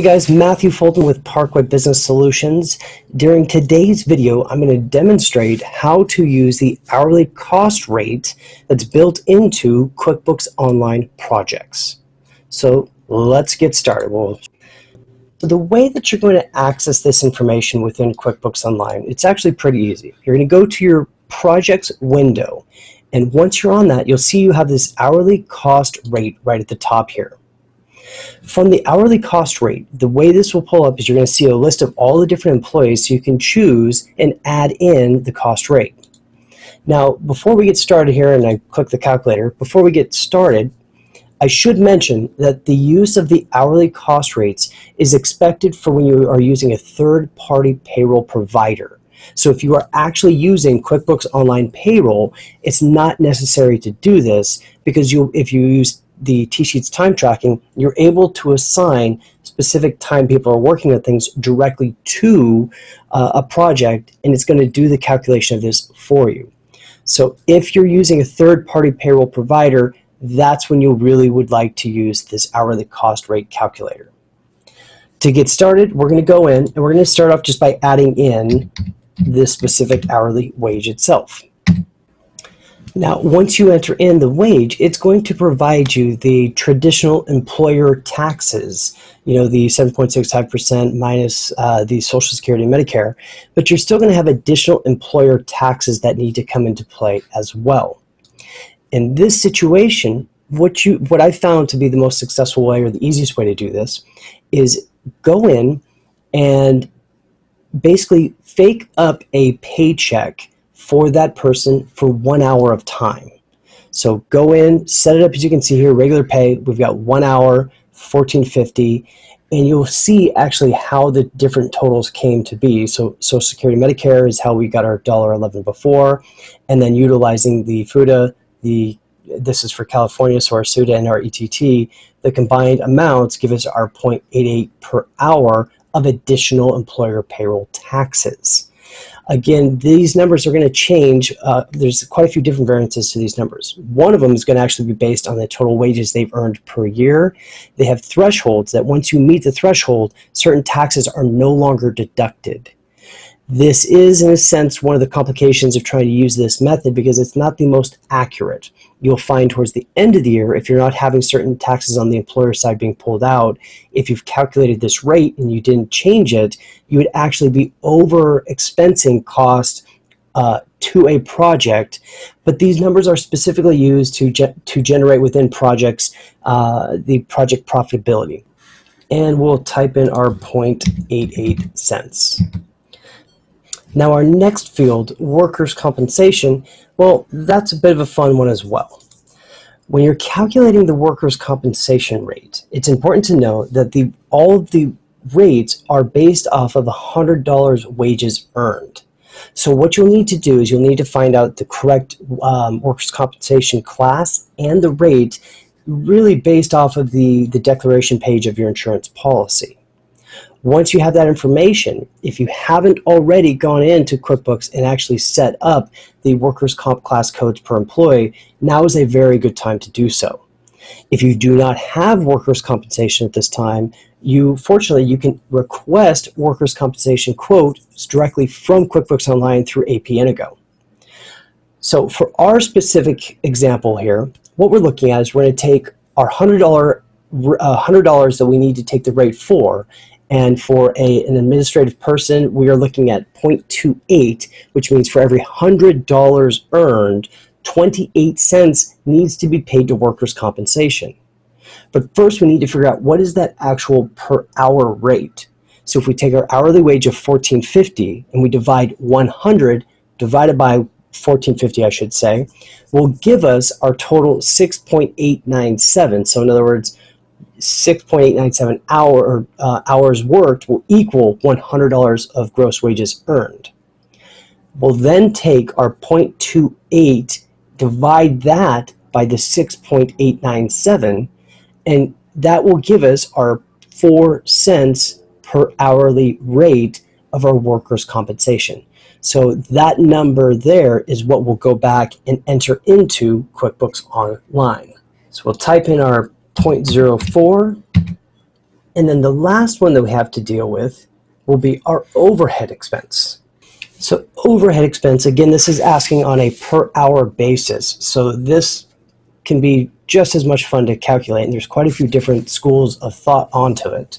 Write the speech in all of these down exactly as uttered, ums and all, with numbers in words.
Hey guys, Matthew Fulton with Parkway Business Solutions. During today's video, I'm going to demonstrate how to use the hourly cost rate that's built into QuickBooks Online projects. So let's get started. Well, so the way that you're going to access this information within QuickBooks Online, it's actually pretty easy. You're going to go to your projects window, and once you're on that, you'll see you have this hourly cost rate right at the top here. From the hourly cost rate, the way this will pull up is you're going to see a list of all the different employees, so you can choose and add in the cost rate. Now, before we get started here, and I click the calculator, before we get started, I should mention that the use of the hourly cost rates is expected for when you are using a third-party payroll provider. So if you are actually using QuickBooks Online Payroll, it's not necessary to do this, because you, if you use the T-Sheets time tracking, you're able to assign specific time people are working on things directly to uh, a project, and it's going to do the calculation of this for you. So if you're using a third-party payroll provider, that's when you really would like to use this hourly cost rate calculator. To get started, we're going to go in and we're going to start off just by adding in this specific hourly wage itself. Now, once you enter in the wage, it's going to provide you the traditional employer taxes, you know, the seven point six five percent minus uh, the Social Security and Medicare, but you're still going to have additional employer taxes that need to come into play as well. In this situation, what you what I found to be the most successful way, or the easiest way to do this, is go in and basically fake up a paycheck for that person for one hour of time. So go in, set it up as you can see here, regular pay, we've got one hour, fourteen fifty, and you'll see actually how the different totals came to be. So Social Security, Medicare is how we got our one dollar eleven before, and then utilizing the FUTA, the, this is for California, so our SUTA and our E T T, the combined amounts give us our zero point eight eight per hour of additional employer payroll taxes. Again, these numbers are going to change. Uh, there's quite a few different variances to these numbers. One of them is going to actually be based on the total wages they've earned per year. They have thresholds that once you meet the threshold, certain taxes are no longer deducted. This is, in a sense, one of the complications of trying to use this method, because it's not the most accurate. You'll find towards the end of the year, if you're not having certain taxes on the employer side being pulled out, if you've calculated this rate and you didn't change it, you would actually be over expensing costs uh, to a project. But these numbers are specifically used to, ge to generate within projects uh, the project profitability. And we'll type in our zero point eight eight cents. Now our next field, workers' compensation, well, that's a bit of a fun one as well. When you're calculating the workers' compensation rate, it's important to know that the, all of the rates are based off of one hundred dollars wages earned. So what you'll need to do is you'll need to find out the correct um, workers' compensation class and the rate, really based off of the, the declaration page of your insurance policy. Once you have that information, if you haven't already gone into QuickBooks and actually set up the workers' comp class codes per employee, now is a very good time to do so. If you do not have workers' compensation at this time, you fortunately you can request workers' compensation quotes directly from QuickBooks Online through A P N Ago. So for our specific example here, what we're looking at is we're going to take our one hundred dollars, one hundred dollars that we need to take the rate for. And for a, an administrative person, we are looking at zero point two eight, which means for every one hundred dollars earned, twenty-eight cents needs to be paid to workers' compensation. But first, we need to figure out what is that actual per hour rate. So if we take our hourly wage of fourteen fifty and we divide one hundred divided by fourteen fifty, I should say, will give us our total six point eight nine seven. So in other words, six point eight nine seven hour, uh, hours worked will equal one hundred dollars of gross wages earned. We'll then take our zero point two eight, divide that by the six point eight nine seven, and that will give us our four cents per hourly rate of our workers' compensation. So that number there is what we'll go back and enter into QuickBooks Online. So we'll type in our zero point zero four And then the last one that we have to deal with will be our overhead expense. So overhead expense, again, this is asking on a per hour basis. So this can be just as much fun to calculate, and there's quite a few different schools of thought onto it.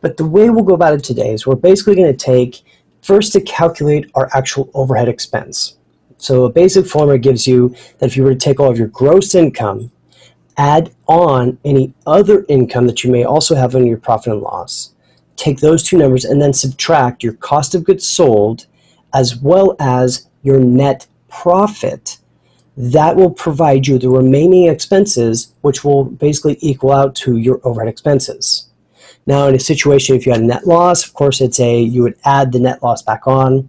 But the way we'll go about it today is we're basically going to take first to calculate our actual overhead expense. So a basic formula gives you that if you were to take all of your gross income, add on any other income that you may also have on your profit and loss, take those two numbers and then subtract your cost of goods sold as well as your net profit. That will provide you the remaining expenses, which will basically equal out to your overhead expenses. Now in a situation if you had a net loss, of course it's a you would add the net loss back on.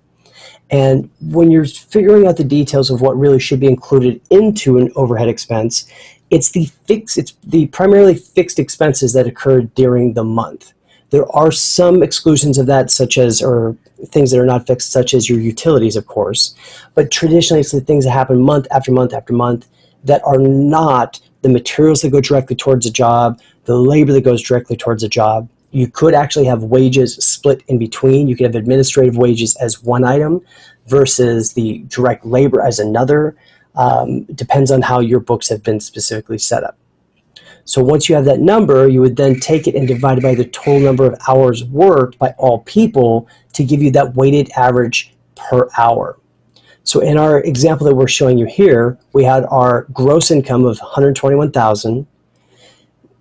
And when you're figuring out the details of what really should be included into an overhead expense, it's the fixed, it's the primarily fixed expenses that occur during the month. There are some exclusions of that, such as, or things that are not fixed, such as your utilities, of course. But traditionally, it's the things that happen month after month after month that are not the materials that go directly towards a job, the labor that goes directly towards a job. You could actually have wages split in between. You could have administrative wages as one item versus the direct labor as another. Um, depends on how your books have been specifically set up. So once you have that number, you would then take it and divide it by the total number of hours worked by all people to give you that weighted average per hour. So in our example that we're showing you here, we had our gross income of one hundred twenty-one thousand dollars.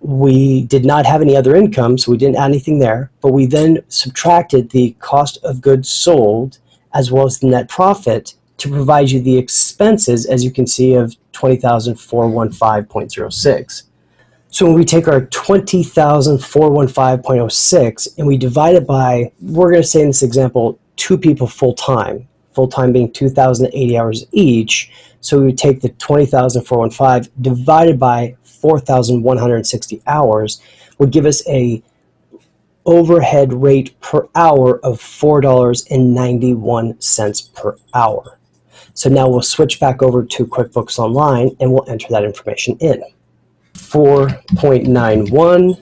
We did not have any other income, so we didn't add anything there, but we then subtracted the cost of goods sold as well as the net profit to provide you the expenses, as you can see, of twenty thousand four hundred fifteen point zero six. So when we take our twenty thousand four hundred fifteen point zero six and we divide it by, we're going to say in this example, two people full-time, full-time being two thousand eighty hours each. So we would take the twenty thousand four hundred fifteen divided by four thousand one hundred sixty hours would give us a overhead rate per hour of four dollars and ninety-one cents per hour. So now we'll switch back over to QuickBooks Online and we'll enter that information in. four point nine one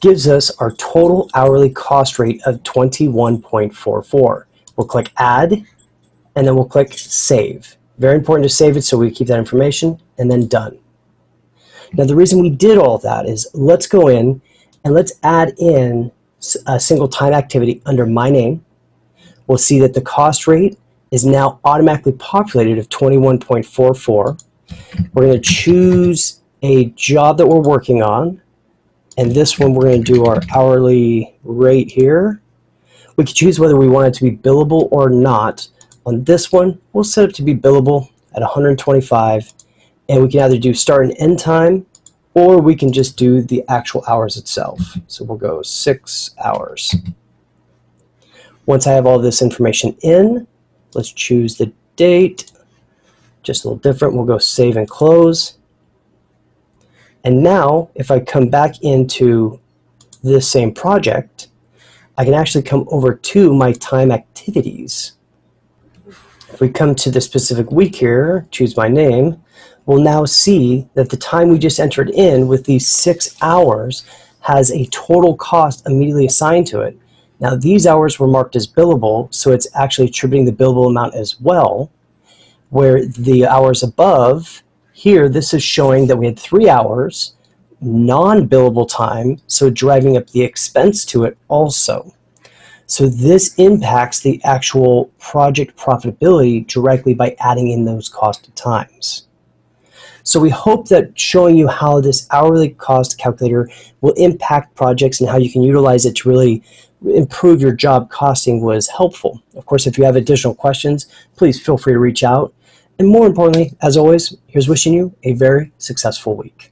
gives us our total hourly cost rate of twenty-one point four four. We'll click Add, and then we'll click Save. Very important to save it so we keep that information, and then Done. Now the reason we did all that is let's go in and let's add in a single time activity under my name. We'll see that the cost rate is now automatically populated of twenty-one point four four. We're going to choose a job that we're working on, and this one we're going to do our hourly rate here. We can choose whether we want it to be billable or not. On this one, we'll set it to be billable at one hundred twenty-five, and we can either do start and end time, or we can just do the actual hours itself. So we'll go six hours. Once I have all this information in, let's choose the date. Just a little different. We'll go save and close. And now, if I come back into this same project, I can actually come over to my time activities. If we come to the specific week here, choose my name, we'll now see that the time we just entered in with these six hours has a total cost immediately assigned to it. Now, these hours were marked as billable, so it's actually attributing the billable amount as well, where the hours above here, this is showing that we had three hours, non-billable time, so driving up the expense to it also. So this impacts the actual project profitability directly by adding in those cost times. So we hope that showing you how this hourly cost calculator will impact projects and how you can utilize it to really improve your job costing was helpful. Of course, if you have additional questions, please feel free to reach out. And more importantly, as always, here's wishing you a very successful week.